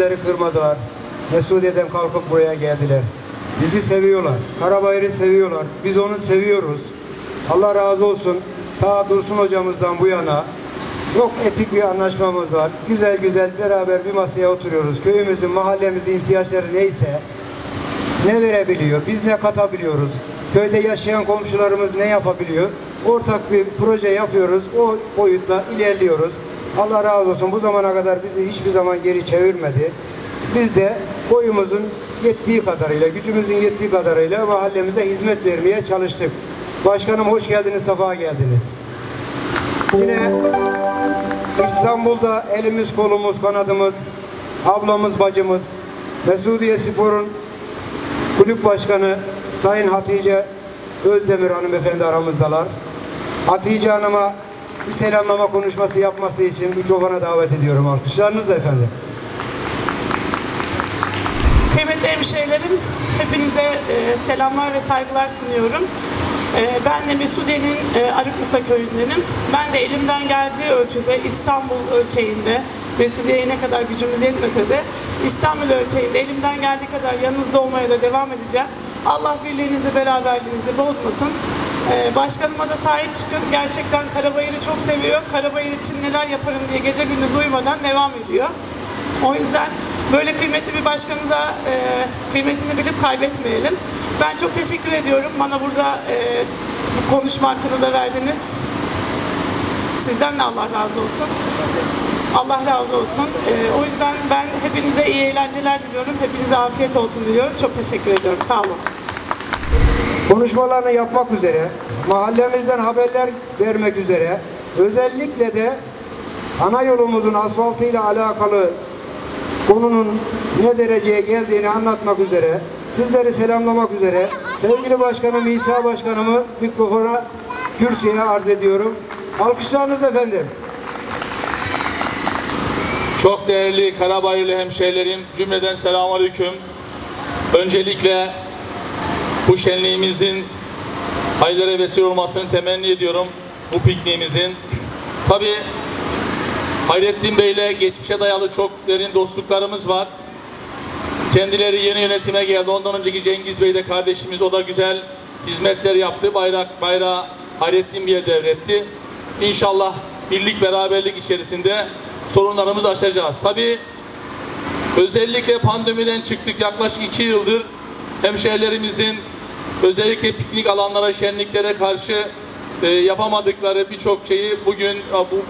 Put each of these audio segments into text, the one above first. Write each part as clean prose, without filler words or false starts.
Bizleri kırmadılar ve Suriye'den kalkıp buraya geldiler. Bizi seviyorlar. Karabayır'ı seviyorlar. Biz onu seviyoruz. Allah razı olsun. Ta Dursun hocamızdan bu yana çok etik bir anlaşmamız var. Güzel güzel beraber bir masaya oturuyoruz. Köyümüzün, mahallemizin ihtiyaçları neyse ne verebiliyor, biz ne katabiliyoruz. Köyde yaşayan komşularımız ne yapabiliyor? Ortak bir proje yapıyoruz. O boyutla ilerliyoruz. Allah razı olsun, bu zamana kadar bizi hiçbir zaman geri çevirmedi. Biz de boyumuzun yettiği kadarıyla, gücümüzün yettiği kadarıyla mahallemize hizmet vermeye çalıştık. Başkanım hoş geldiniz, safa geldiniz. Yine İstanbul'da elimiz, kolumuz, kanadımız, ablamız, bacımız, Mesudiye Spor'un kulüp başkanı Sayın Hatice Özdemir hanımefendi aramızdalar. Hatice Hanım'a bir selamlama konuşması yapması için mikrofona davet ediyorum. Alkışlarınızla efendim. Kıymetli hemşehrilerim, hepinize selamlar ve saygılar sunuyorum. Ben de Mesudiye'nin Arıkmısak köyündenim. Ben de elimden geldiği ölçüde İstanbul ölçeğinde, Mesudiye'ye ne kadar gücümüz yetmese de İstanbul ölçeğinde elimden geldiği kadar yanınızda olmaya da devam edeceğim. Allah birliğinizi, beraberliğinizi bozmasın. Başkanıma da sahip çıkın. Gerçekten Karabayır'ı çok seviyor. Karabayır için neler yaparım diye gece gündüz uyumadan devam ediyor. O yüzden böyle kıymetli bir başkanı da kıymetini bilip kaybetmeyelim. Ben çok teşekkür ediyorum. Bana burada bu konuşma hakkını da verdiniz. Sizden de Allah razı olsun. Allah razı olsun. O yüzden ben hepinize iyi eğlenceler diliyorum. Hepinize afiyet olsun diliyorum. Çok teşekkür ediyorum. Sağ olun. Konuşmalarını yapmak üzere, mahallemizden haberler vermek üzere, özellikle de ana yolumuzun asfaltıyla alakalı konunun ne dereceye geldiğini anlatmak üzere, sizleri selamlamak üzere sevgili başkanım İsa Başkanımı mikrofona, kürsüye arz ediyorum. Alkışlarınız efendim. Çok değerli Karabayırlı hemşehrilerim, cümleden selamünaleyküm. Öncelikle bu şenliğimizin hayırlara vesile olmasını temenni ediyorum. Bu pikniğimizin. Tabii Hayrettin Bey'le geçmişe dayalı çok derin dostluklarımız var. Kendileri yeni yönetime geldi. Ondan önceki Cengiz Bey de kardeşimiz. O da güzel hizmetler yaptı. Bayrağı Hayrettin Bey'e devretti. İnşallah birlik beraberlik içerisinde sorunlarımızı aşacağız. Tabii özellikle pandemiden çıktık. Yaklaşık 2 yıldır hemşehrilerimizin özellikle piknik alanlara, şenliklere karşı yapamadıkları birçok şeyi bugün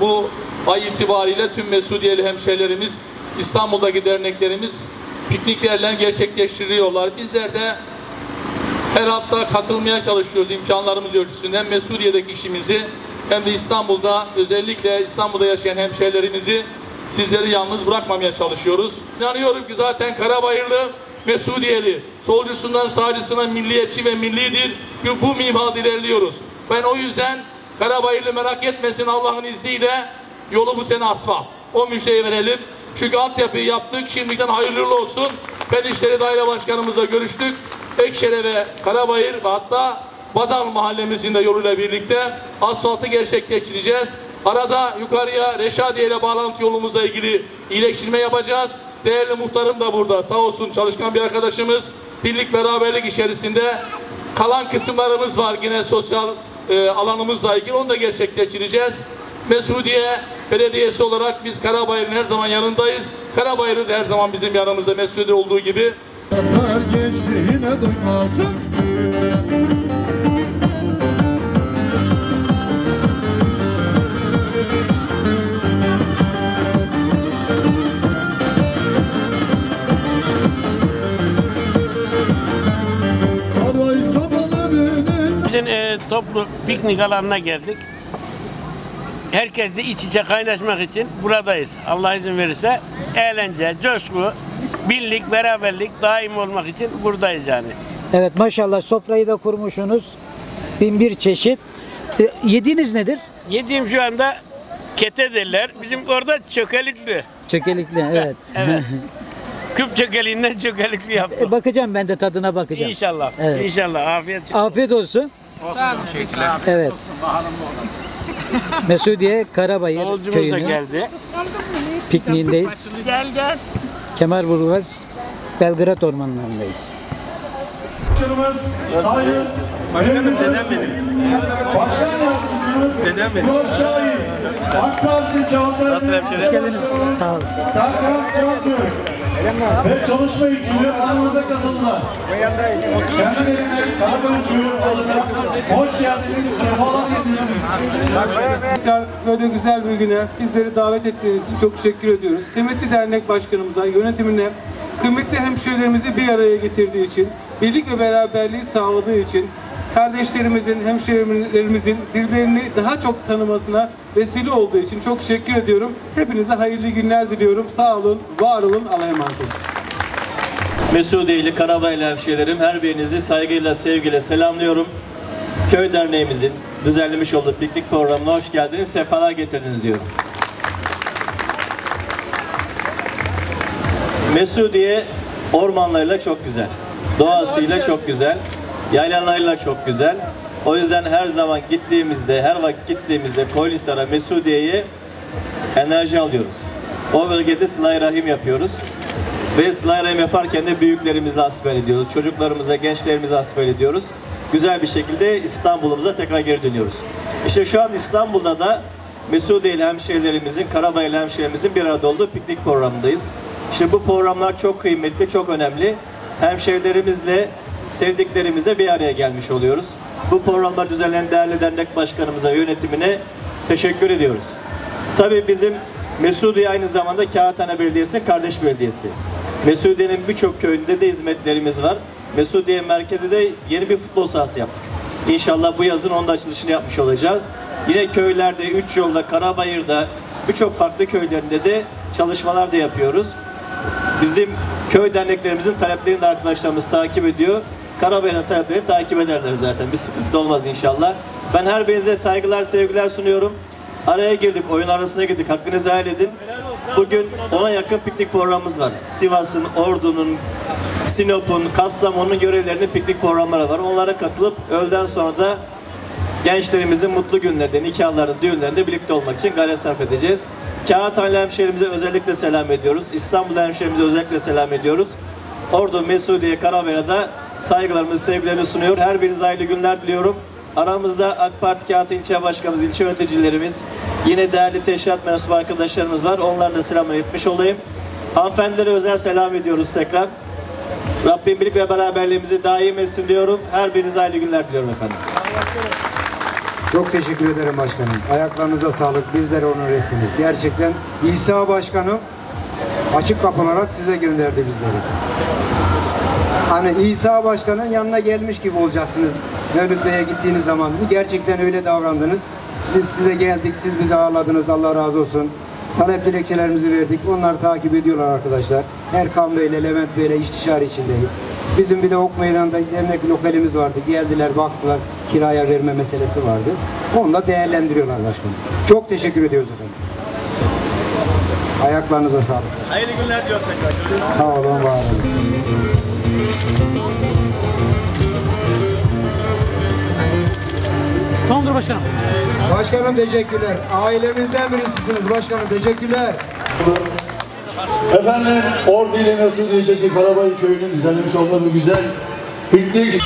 bu ay itibariyle tüm Mesudiyeli hemşehrilerimiz, İstanbul'daki derneklerimiz pikniklerle gerçekleştiriyorlar. Bizler de her hafta katılmaya çalışıyoruz imkanlarımız ölçüsünde. Hem Mesudiye'deki işimizi hem de İstanbul'da, özellikle İstanbul'da yaşayan hemşehrilerimizi sizleri yalnız bırakmamaya çalışıyoruz. İnanıyorum ki zaten Karabayırlı Mesudiyeli, solcusundan sağcısına milliyetçi ve millidir. Bu mimada ilerliyoruz. Ben o yüzden Karabayırlı merak etmesin, Allah'ın izniyle yolu bu sene asfalt. O müjdeyi verelim. Çünkü altyapıyı yaptık. Şimdiden hayırlı olsun. Ben İşleri Daire Başkanımızla görüştük. Ekşehir ve Karabayır ve hatta Badal mahallemizin de yoluyla birlikte asfaltı gerçekleştireceğiz. Arada yukarıya Reşadiye ile bağlantı yolumuzla ilgili iyileştirme yapacağız. Değerli muhtarım da burada, sağ olsun, çalışkan bir arkadaşımız. Birlik beraberlik içerisinde kalan kısımlarımız var, yine sosyal alanımızla ilgili, onu da gerçekleştireceğiz. Mesudiye Belediyesi olarak biz Karabayır'ın her zaman yanındayız. Karabayır'ı da her zaman bizim yanımızda, Mesudiye olduğu gibi. Toplu piknik alanına geldik. Herkesle iç içe kaynaşmak için buradayız. Allah izin verirse eğlence, coşku, birlik, beraberlik daim olmak için buradayız yani. Evet, maşallah sofrayı da kurmuşsunuz. 1001 çeşit. Yediğiniz nedir? Yediğim şu anda kete derler. Bizim orada çökelikli. Çökelikli, evet. Evet. Küp çökeliğinden çökelikli yaptık. Bakacağım, ben de tadına bakacağım. İnşallah. Evet. İnşallah. Afiyet olsun. Afiyet olsun. Sağ olun. Evet. Mesudiye Karabayır köyünün pikniğindeyiz. Gel gel. Kemerburgaz Belgrad Ormanları'ndayız. Başkanım dedem benim. Başkan yardımcımız dedem benim. AK Parti Kâğıthane. Nasıl hemşire? Hoş geldiniz. Sağ olun. Serkan Çağatürk ve çalışma ekibi aramıza katıldılar. Kendilerine Karabayır adına hoş geldiniz, sefalar getirdiniz. Tekrar böyle güzel bir güne bizleri davet ettiğiniz için çok teşekkür ediyoruz. Kıymetli dernek başkanımıza, yönetimine, kıymetli hemşirelerimizi bir araya getirdiği için, birlik ve beraberliği sağladığı için, kardeşlerimizin, hemşehrilerimizin birbirlerini daha çok tanımasına vesile olduğu için çok teşekkür ediyorum. Hepinize hayırlı günler diliyorum. Sağ olun, var olun, Allah'a emanet olun. Mesudiyeli, Karabayırlı hemşehrilerim, her birinizi saygıyla, sevgiyle selamlıyorum. Köy derneğimizin düzenlemiş olduğu piknik programına hoş geldiniz, sefalar getirdiniz diyorum. Mesudiye ormanlarıyla çok güzel, doğasıyla çok güzel. Yaylalarıyla çok güzel. O yüzden her zaman gittiğimizde, her vakit gittiğimizde Koylisar'a, Mesudiye'ye enerji alıyoruz. O bölgede sıla-i rahim yapıyoruz. Ve sıla-i rahim yaparken de büyüklerimizle hasbel ediyoruz. Çocuklarımıza, gençlerimize hasbel ediyoruz. Güzel bir şekilde İstanbul'umuza tekrar geri dönüyoruz. İşte şu an İstanbul'da da Mesudiyeli hemşehrilerimizin, Karabayırlı hemşehrilerimizin bir arada olduğu piknik programındayız. İşte bu programlar çok kıymetli, çok önemli. Hemşehrilerimizle, sevdiklerimize bir araya gelmiş oluyoruz. Bu programlar düzenlenen değerli dernek başkanımıza, yönetimine teşekkür ediyoruz. Tabii bizim Mesudiye aynı zamanda Kâğıthane Belediyesi, kardeş belediyesi. Mesudiye'nin birçok köyünde de hizmetlerimiz var. Mesudiye merkezi de yeni bir futbol sahası yaptık. İnşallah bu yazın onun da açılışını yapmış olacağız. Yine köylerde, Üç Yolda, Karabayır'da, birçok farklı köylerinde de çalışmalar da yapıyoruz. Bizim köy derneklerimizin taleplerini de arkadaşlarımız takip ediyor. Karabayır'ın taleplerini takip ederler zaten. Bir sıkıntı da olmaz inşallah. Ben her birinize saygılar, sevgiler sunuyorum. Araya girdik, oyun arasına girdik. Hakkınızı helal edin. Bugün ona yakın piknik programımız var. Sivas'ın, Ordu'nun, Sinop'un, Kastamonu'nun görevlerinin piknik programları var. Onlara katılıp öğleden sonra da gençlerimizin mutlu günlerinde, nikahlarında, düğünlerinde birlikte olmak için gayret sarf edeceğiz. Kağıthane hemşehrimize özellikle selam ediyoruz. İstanbul hemşehrimize özellikle selam ediyoruz. Ordu, Mesudiye, Karabayır'a saygılarımızı, sevgilerimi sunuyor. Her birinize hayırlı günler diliyorum. Aramızda AK Parti Kağıthane İlçe Başkanımız, ilçe yöneticilerimiz, yine değerli teşkilat mensubu arkadaşlarımız var. Onlara da selam etmiş olayım. Hanımefendilere özel selam ediyoruz tekrar. Rabbim birlik ve beraberliğimizi daim etsin diyorum. Her birinize hayırlı günler diliyorum efendim. Çok teşekkür ederim başkanım. Ayaklarınıza sağlık. Bizlere onur ettiniz. Gerçekten İsa Başkan'ı açık kapılarak size gönderdi bizleri. Hani İsa Başkan'ın yanına gelmiş gibi olacaksınız. Mevlüt Bey'e gittiğiniz zaman gerçekten öyle davrandınız. Biz size geldik, siz bizi ağırladınız. Allah razı olsun. Talep dilekçelerimizi verdik. Onları takip ediyorlar arkadaşlar. Erkan Bey'le, Levent Bey'le istişare içindeyiz. Bizim bir de ok meydanında dernek bir lokalimiz vardı. Geldiler, baktılar. Kiraya verme meselesi vardı. Onu da değerlendiriyorlar başkanım. Çok teşekkür ediyoruz efendim. Ayaklarınıza sağlık. Hayırlı günler diyoruz tekrar. Sağ olun, var olun. Tamamdır başkanım. Başkanım teşekkürler. Ailemizden birisisiniz başkanım. Teşekkürler. Efendim Ordu ile Mesudiye ilçesi Karabayır köyünün düzenlemiş olduğu bu güzel piknik.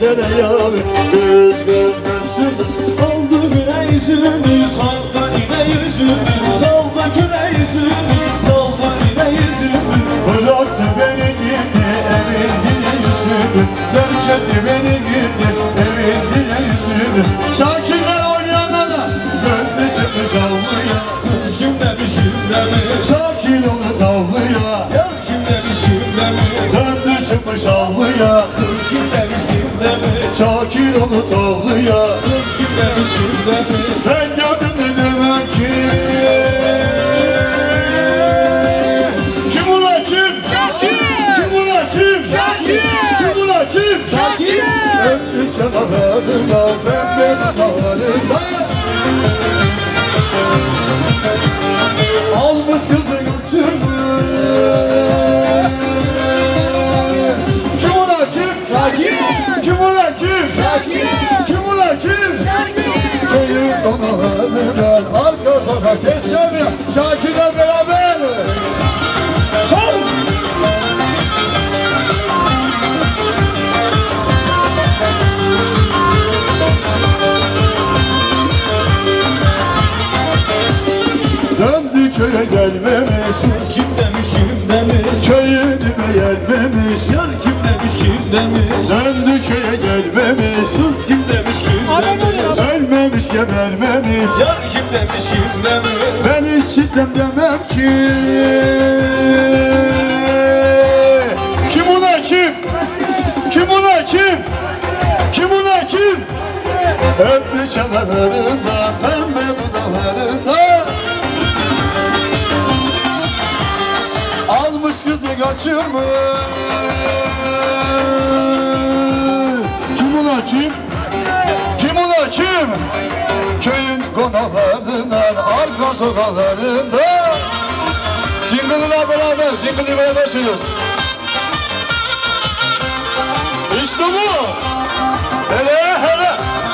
Tereyağı göz saldı güne yüzümü, saldı yine yüzümü, saldı güne yüzümü, saldı yine yüzümü. Bıraktı beni gitti evin dile yüzümü, terk etti beni gitti evin dile yüzümü. Şarkılar oynayanlara söndü çıktı çalmaya, kız kim demiş kim demiş, Şakir onu tavlaya, yar kim demiş kim demiş, söndü çıkmış almaya, kız kim demiş. Şakir onu tavla. İşte bu. Hele hele.